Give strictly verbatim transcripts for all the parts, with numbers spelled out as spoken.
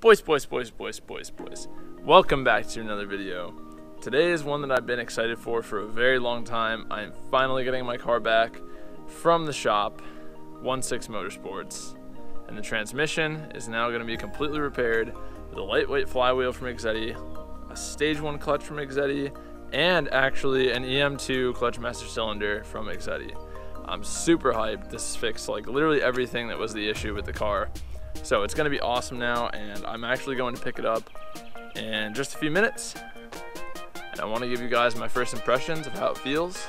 Boys, boys, boys, boys, boys, boys. Welcome back to another video. Today is one that I've been excited for for a very long time. I'm finally getting my car back from the shop, sixteen Motorsports. And the transmission is now gonna be completely repaired with a lightweight flywheel from Exedy, a stage one clutch from Exedy, and actually an E M two clutch master cylinder from Exedy. I'm super hyped. This fixed like literally everything that was the issue with the car. So it's gonna be awesome now, and I'm actually going to pick it up in just a few minutes. And I wanna give you guys my first impressions of how it feels,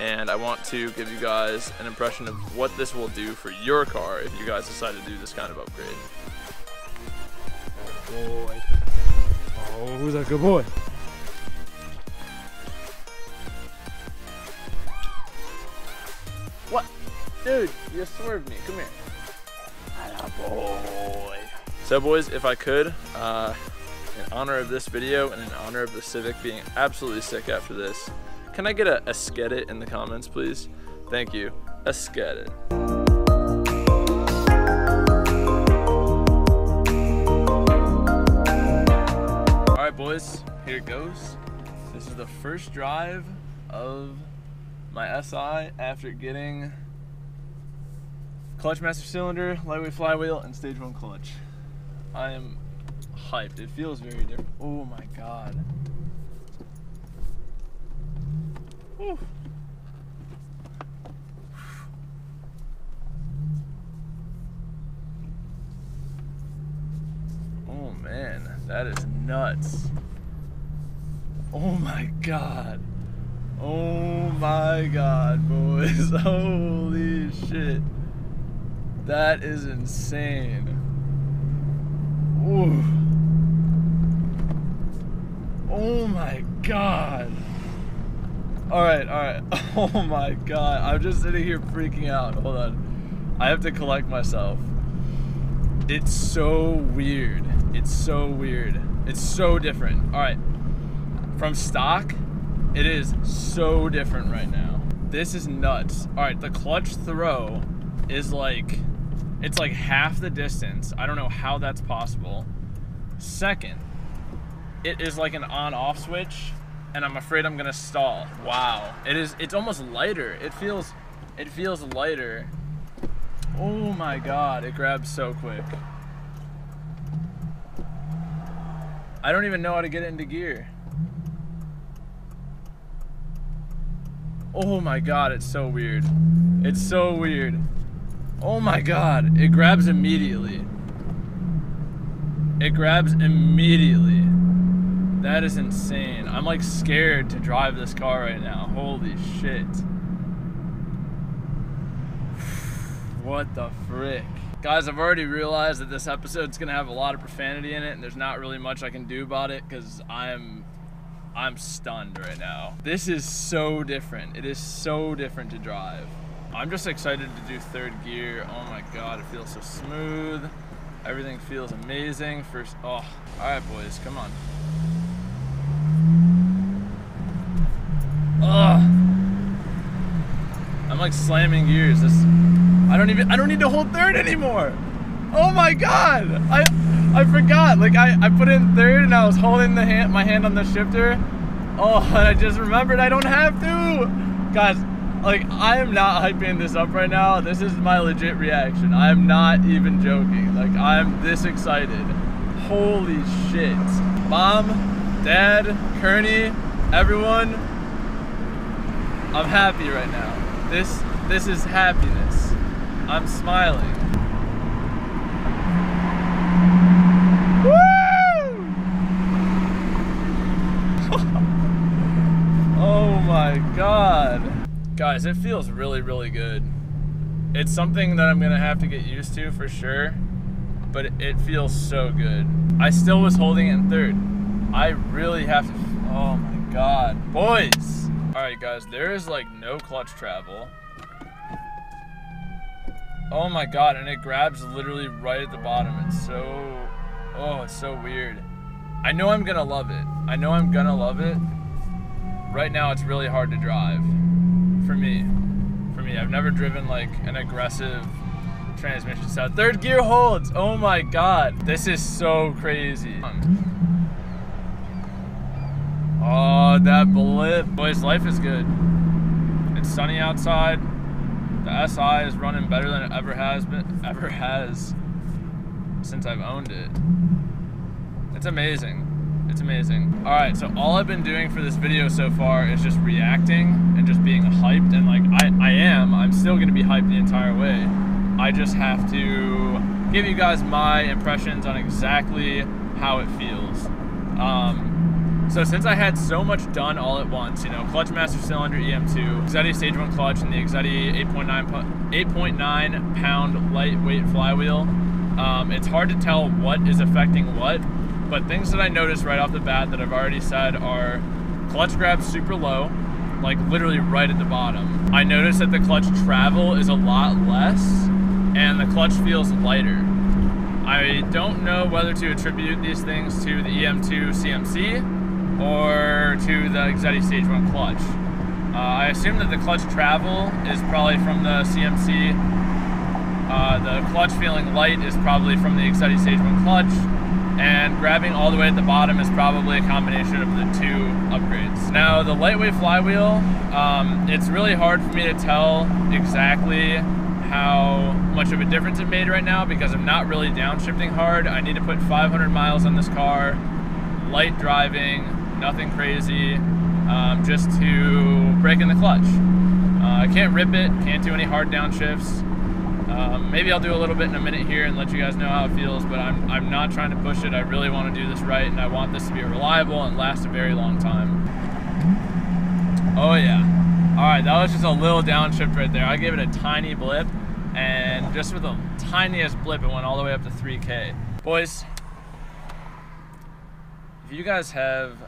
and I want to give you guys an impression of what this will do for your car if you guys decide to do this kind of upgrade. Oh boy. Oh, who's that good boy? What? Dude, you just swerved me, come here. Boy. So boys, if I could, uh, in honor of this video and in honor of the Civic being absolutely sick after this, can I get a, a Exedy in the comments, please? Thank you, a Exedy. All right boys, here it goes. This is the first drive of my S I after getting clutch master cylinder, lightweight flywheel, and stage one clutch. I am hyped. It feels very different. Oh my god. Whew. Oh man, that is nuts. Oh my god. Oh my god, boys. Holy shit. That is insane. Ooh. Oh my god. All right, all right. Oh my god. I'm just sitting here freaking out. Hold on. I have to collect myself. It's so weird. It's so weird. It's so different. All right. From stock, it is so different right now. This is nuts. All right, the clutch throw is like, it's like half the distance. I don't know how that's possible. Second, it is like an on-off switch, and I'm afraid I'm gonna stall. Wow, it is. It's almost lighter. It feels, it feels lighter. Oh my god, it grabs so quick. I don't even know how to get it into gear. Oh my god, it's so weird. It's so weird. Oh my god, it grabs immediately. It grabs immediately. That is insane. I'm like scared to drive this car right now. Holy shit. What the frick? Guys, I've already realized that this episode's gonna have a lot of profanity in it, and there's not really much I can do about it because I'm I'm stunned right now. This is so different. It is so different to drive. I'm just excited to do third gear. Oh my god, it feels so smooth. Everything feels amazing. First, oh, all right, boys, come on. Ugh. I'm like slamming gears. This, I don't even, I don't need to hold third anymore. Oh my god, I, I forgot. Like I, I put in third and I was holding the hand, my hand on the shifter. Oh, and I just remembered I don't have to, guys. Like, I am not hyping this up right now. This is my legit reaction. I am not even joking. Like, I am this excited. Holy shit. Mom, Dad, Kearney, everyone, I'm happy right now. This, this is happiness. I'm smiling. Woo! Oh my god. Guys, it feels really, really good. It's something that I'm gonna have to get used to for sure, but it feels so good. I still was holding it in third. I really have to, oh my god. Boys! All right, guys, there is like no clutch travel. Oh my god, and it grabs literally right at the bottom. It's so, oh, it's so weird. I know I'm gonna love it. I know I'm gonna love it. Right now, it's really hard to drive. For me, for me, I've never driven like an aggressive transmission. So third gear holds. Oh my God. This is so crazy. Oh, that blip. Boys, life is good. It's sunny outside. The S I is running better than it ever has been, ever has since I've owned it. It's amazing. It's amazing. All right, so all I've been doing for this video so far is just reacting and just being hyped, and like I, I am, I'm still gonna be hyped the entire way. I just have to give you guys my impressions on exactly how it feels. Um, so since I had so much done all at once, you know, clutch master cylinder E M two, Exedy stage one clutch, and the Exedy eight point nine pound lightweight flywheel, um, it's hard to tell what is affecting what. But things that I noticed right off the bat that I've already said are clutch grabs super low, like literally right at the bottom. I noticed that the clutch travel is a lot less and the clutch feels lighter. I don't know whether to attribute these things to the E M two C M C or to the Exedy Stage one clutch. Uh, I assume that the clutch travel is probably from the C M C. Uh, the clutch feeling light is probably from the Exedy Stage one clutch. And grabbing all the way at the bottom is probably a combination of the two upgrades. Now the lightweight flywheel, um, it's really hard for me to tell exactly how much of a difference it made right now because I'm not really downshifting hard. I need to put five hundred miles on this car, light driving, nothing crazy, um, just to break in the clutch. Uh, I can't rip it, can't do any hard downshifts. Um, maybe I'll do a little bit in a minute here and let you guys know how it feels, but I'm, I'm not trying to push it. I really want to do this right, and I want this to be reliable and last a very long time. Oh yeah. All right, that was just a little downshift right there. I gave it a tiny blip, and just with the tiniest blip, it went all the way up to three K. Boys, if you guys have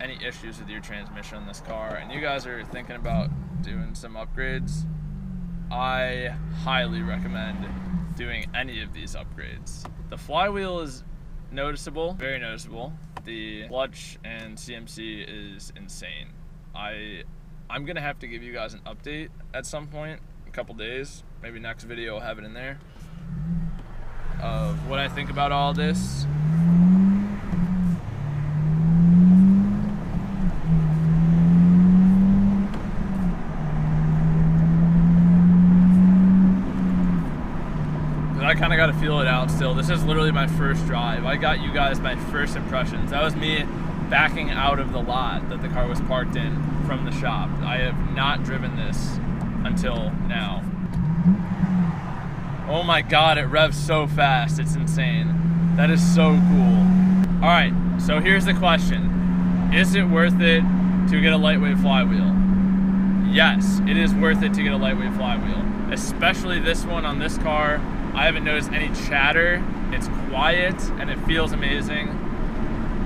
any issues with your transmission in this car, and you guys are thinking about doing some upgrades, I highly recommend doing any of these upgrades. The flywheel is noticeable, very noticeable. The clutch and C M C is insane. I, I'm gonna have to give you guys an update at some point, a couple days, maybe next video I'll have it in there, of what I think about all this. I kind of got to feel it out still. This is literally my first drive. I got you guys my first impressions. That was me backing out of the lot that the car was parked in from the shop. I have not driven this until now. Oh my God, it revs so fast. It's insane. That is so cool. All right, so here's the question. Is it worth it to get a lightweight flywheel? Yes, it is worth it to get a lightweight flywheel, especially this one on this car. I haven't noticed any chatter. It's quiet and it feels amazing.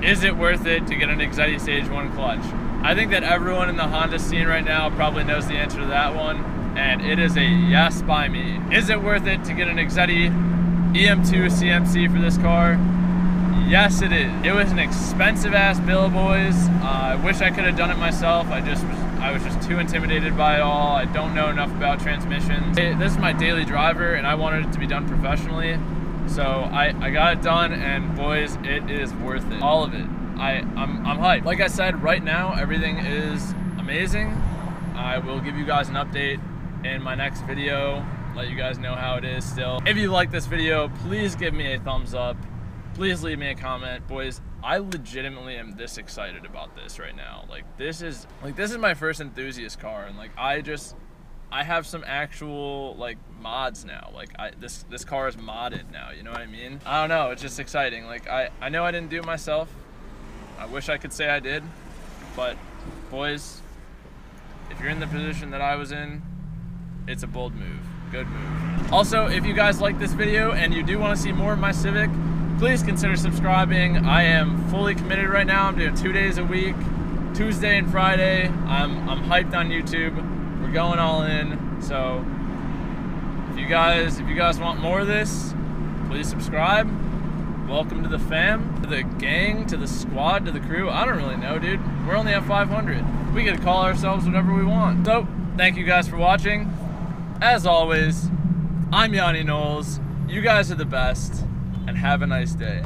Is it worth it to get an Exedy Stage one clutch? I think that everyone in the Honda scene right now probably knows the answer to that one, and it is a yes by me. Is it worth it to get an Exedy E M two C M C for this car? Yes, it is. It was an expensive ass bill, boys. Uh, I wish I could have done it myself. I just was I was just too intimidated by it all. I don't know enough about transmissions. This is my daily driver and I wanted it to be done professionally. So I, I got it done, and boys, it is worth it. All of it. I, I'm, I'm hyped. Like I said, right now, everything is amazing. I will give you guys an update in my next video, let you guys know how it is still. If you like this video, please give me a thumbs up. Please leave me a comment. Boys, I legitimately am this excited about this right now. Like this is like this is my first enthusiast car, and like I just I have some actual like mods now. Like I this this car is modded now, you know what I mean? I don't know, it's just exciting. Like I, I know I didn't do it myself. I wish I could say I did, but boys, if you're in the position that I was in, it's a bold move. Good move. Also, if you guys like this video and you do want to see more of my Civic, please consider subscribing. I am fully committed right now. I'm doing two days a week, Tuesday and Friday. I'm, I'm hyped on YouTube. We're going all in. So if you guys, if you guys want more of this, please subscribe. Welcome to the fam, to the gang, to the squad, to the crew. I don't really know, dude. We're only at five hundred. We get to call ourselves whatever we want. So thank you guys for watching. As always, I'm Yonny Nolls. You guys are the best, and have a nice day.